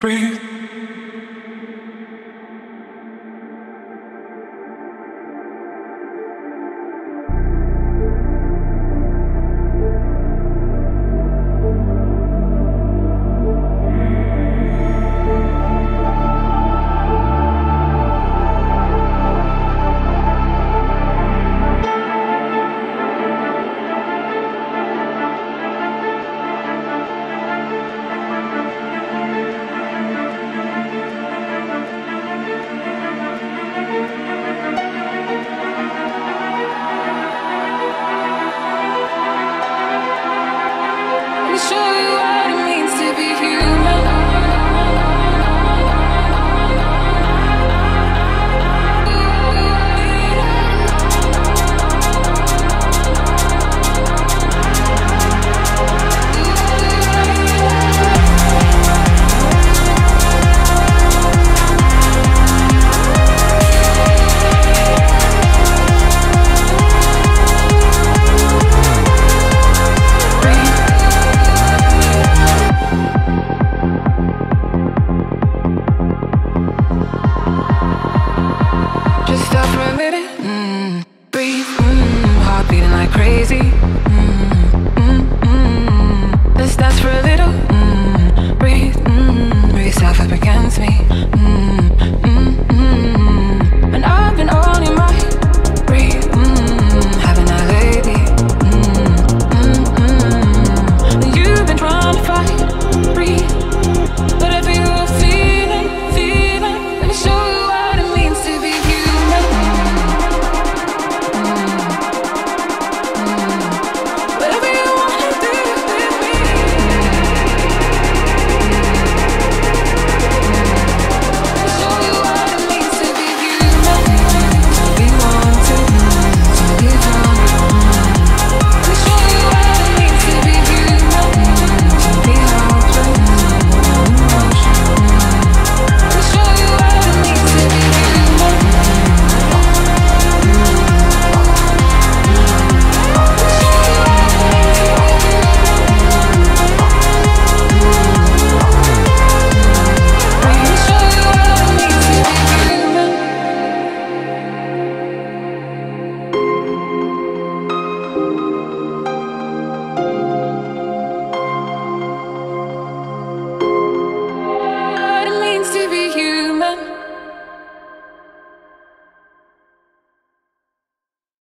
Breathe. Let's dance for a little, breathe, breathe yourself up against me.